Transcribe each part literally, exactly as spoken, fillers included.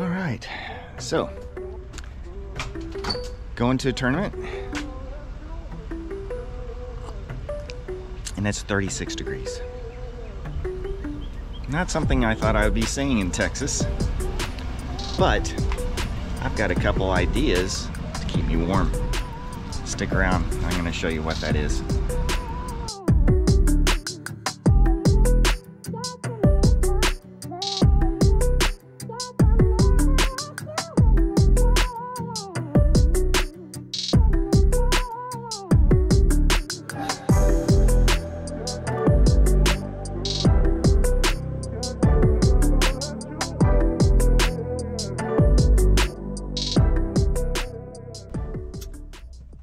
All right, so going to a tournament, and it's thirty-six degrees. Not something I thought I would be seeing in Texas, but I've got a couple ideas to keep me warm. Stick around, I'm gonna show you what that is.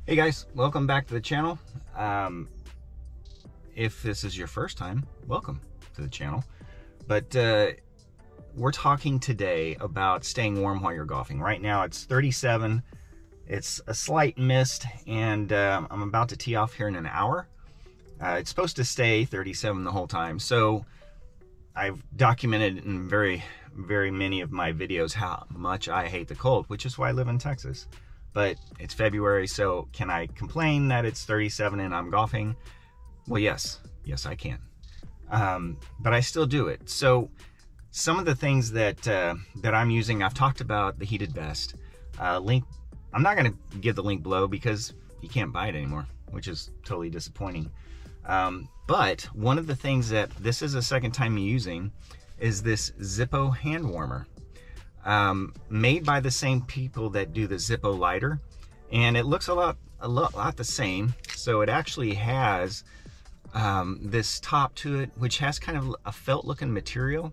Hey guys, welcome back to the channel. Um, if this is your first time, welcome to the channel. But uh, we're talking today about staying warm while you're golfing. Right now it's thirty-seven, it's a slight mist, and uh, I'm about to tee off here in an hour. Uh, it's supposed to stay thirty-seven the whole time. So I've documented in very, very many of my videos how much I hate the cold, which is why I live in Texas. But it's February, so can I complain that it's thirty-seven and I'm golfing? Well, yes, yes I can, um, but I still do it. So some of the things that uh, that I'm using, I've talked about the heated vest. Uh, link, I'm not gonna give the link below because you can't buy it anymore, which is totally disappointing. Um, but one of the things that this is the second time using is this Zippo hand warmer. Um, made by the same people that do the Zippo lighter, and it looks a lot a lot, lot the same. So it actually has um, this top to it, which has kind of a felt looking material,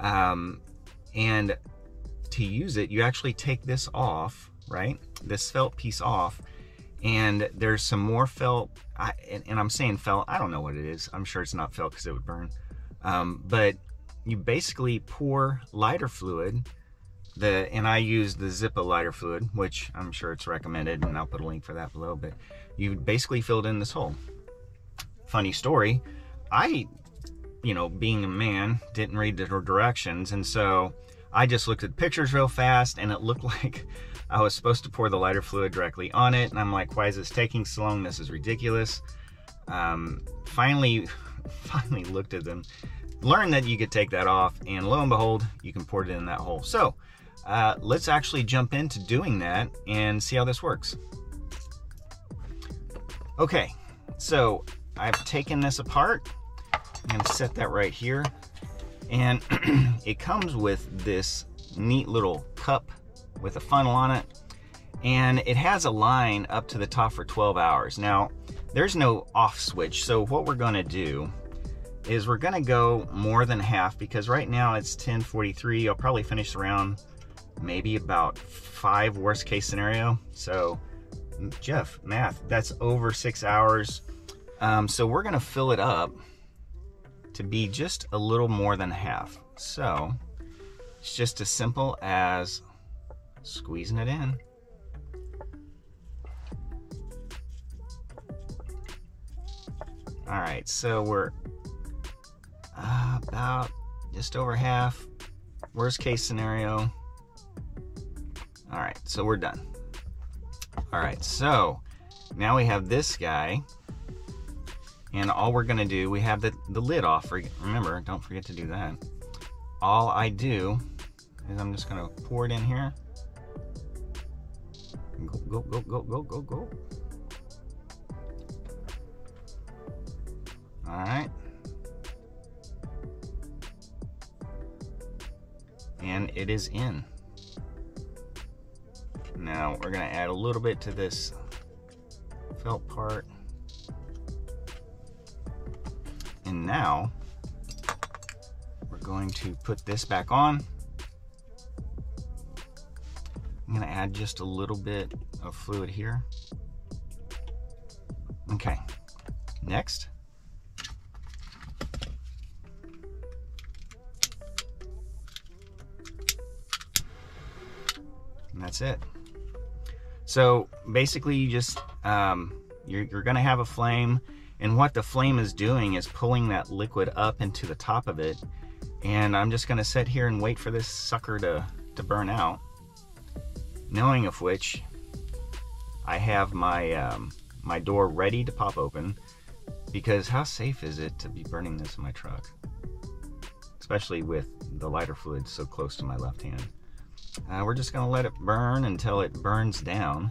um, and to use it you actually take this off, right, this felt piece off, and there's some more felt. I, and, and I'm saying felt, I don't know what it is, I'm sure it's not felt because it would burn, um, but you basically pour lighter fluid. The, and I use the Zippo lighter fluid, which I'm sure it's recommended, and I'll put a link for that below, but you basically filled in this hole. Funny story, I, you know, being a man, didn't read the directions, and so I just looked at pictures real fast, and it looked like I was supposed to pour the lighter fluid directly on it, and I'm like, why is this taking so long? This is ridiculous. Um, finally, finally looked at them, learned that you could take that off, and lo and behold, you can pour it in that hole. So, Uh, let's actually jump into doing that and see how this works. Okay, so I've taken this apart. I'm gonna set that right here. And it comes with this neat little cup with a funnel on it. And it has a line up to the top for twelve hours. Now, there's no off switch. So what we're gonna do is we're gonna go more than half, because right now it's ten forty-three. I'll probably finish around maybe about five, worst case scenario. So Jeff, math, that's over six hours. Um, so we're gonna fill it up to be just a little more than half. So it's just as simple as squeezing it in. All right, so we're about just over half, worst case scenario. All right, so we're done. All right, so now we have this guy, and all we're gonna do, we have the, the lid off. Remember, don't forget to do that. All I do is I'm just gonna pour it in here. Go, go, go, go, go, go, go. All right. And it is in. Now we're gonna add a little bit to this felt part. And now we're going to put this back on. I'm gonna add just a little bit of fluid here. Okay, next. And that's it. So basically you just, um, you're, you're gonna have a flame, and what the flame is doing is pulling that liquid up into the top of it. And I'm just gonna sit here and wait for this sucker to to burn out. Knowing of which, I have my um, my door ready to pop open, because how safe is it to be burning this in my truck? Especially with the lighter fluid so close to my left hand. Uh, we're just gonna let it burn until it burns down.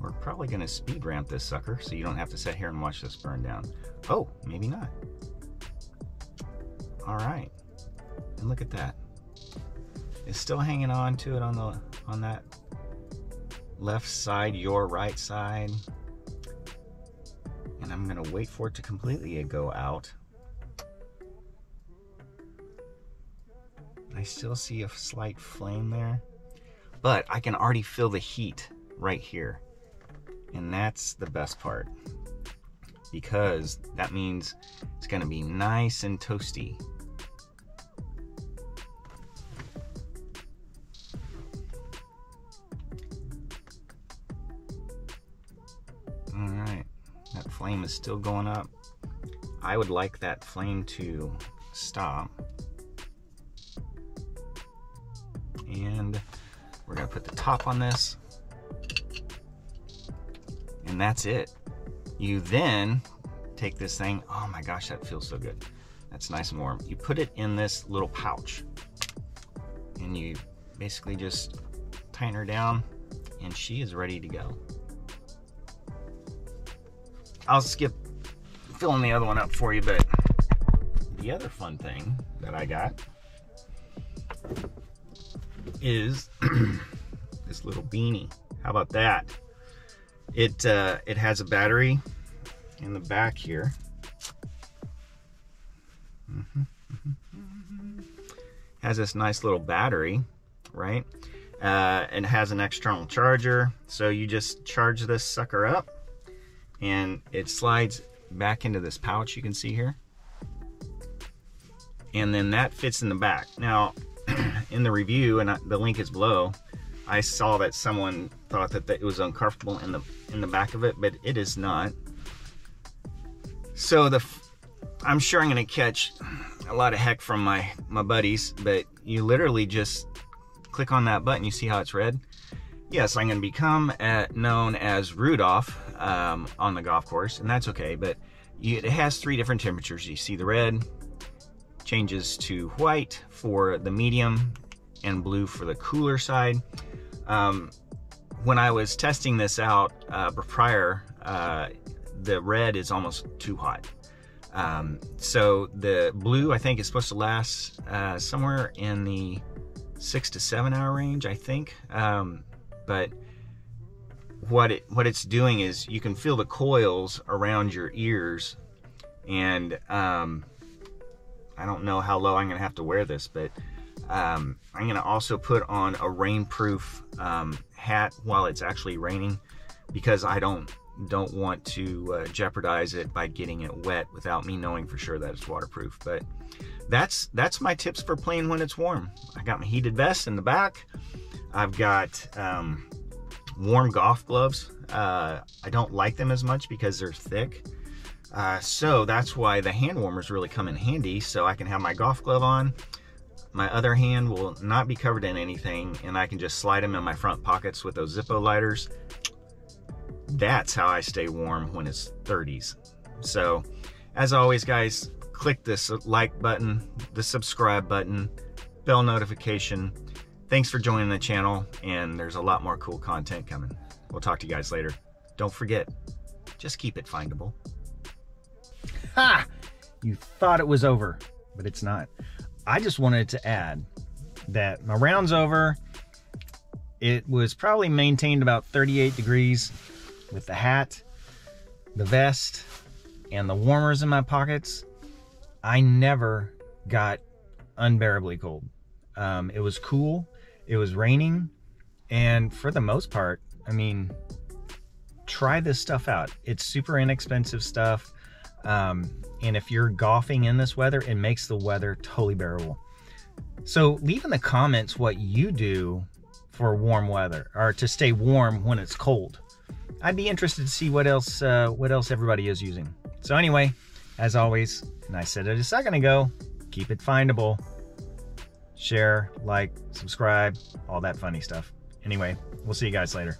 We're probably gonna speed ramp this sucker so you don't have to sit here and watch this burn down. Oh, maybe not. All right, and look at that. It's still hanging on to it on the on that left side, your right side. And I'm gonna wait for it to completely go out. I still see a slight flame there, but I can already feel the heat right here. And that's the best part, because that means it's gonna be nice and toasty. Flame is still going up. I would like that flame to stop. And we're gonna put the top on this. And that's it. You then take this thing, oh my gosh, that feels so good. That's nice and warm. You put it in this little pouch and you basically just tighten her down and she is ready to go. I'll skip filling the other one up for you, but the other fun thing that I got is this little beanie. How about that? It uh, it has a battery in the back here. Mm-hmm, mm-hmm. Has this nice little battery, right? Uh, and it has an external charger, so you just charge this sucker up. And it slides back into this pouch you can see here. And then that fits in the back. Now, in the review, and I, the link is below, I saw that someone thought that, that it was uncomfortable in the in the back of it, but it is not. So the, I'm sure I'm gonna catch a lot of heck from my, my buddies, but you literally just click on that button, you see how it's red? Yes, I'm gonna become at, known as Rudolph, Um, on the golf course, and that's okay, but you, it has three different temperatures. You see the red changes to white for the medium and blue for the cooler side. Um, when I was testing this out uh, prior, uh, the red is almost too hot. Um, so the blue, I think, is supposed to last uh, somewhere in the six to seven hour range, I think, um, but What it what it's doing is you can feel the coils around your ears, and um, I don't know how low I'm gonna have to wear this, but um, I'm gonna also put on a rainproof um, hat while it's actually raining, because I don't don't want to uh, jeopardize it by getting it wet without me knowing for sure that it's waterproof. But that's that's my tips for playing when it's warm. I got my heated vest in the back. I've got. Um, warm golf gloves. Uh, I don't like them as much because they're thick. Uh, so that's why the hand warmers really come in handy. So I can have my golf glove on. My other hand will not be covered in anything, and I can just slide them in my front pockets with those Zippo lighters. That's how I stay warm when it's thirties. So as always, guys, click this like button, the subscribe button, bell notification. Thanks for joining the channel, and there's a lot more cool content coming. We'll talk to you guys later. Don't forget, just keep it findable. Ha! You thought it was over, but it's not. I just wanted to add that my round's over. It was probably maintained about thirty-eight degrees with the hat, the vest, and the warmers in my pockets. I never got unbearably cold. Um, it was cool. It was raining, and for the most part, I mean, try this stuff out. It's super inexpensive stuff, um, and if you're golfing in this weather, it makes the weather totally bearable. So leave in the comments what you do for warm weather, or to stay warm when it's cold. I'd be interested to see what else, uh, what else everybody is using. So anyway, As always, and I said it a second ago, keep it findable. Share, like, subscribe, all that funny stuff. Anyway, we'll see you guys later.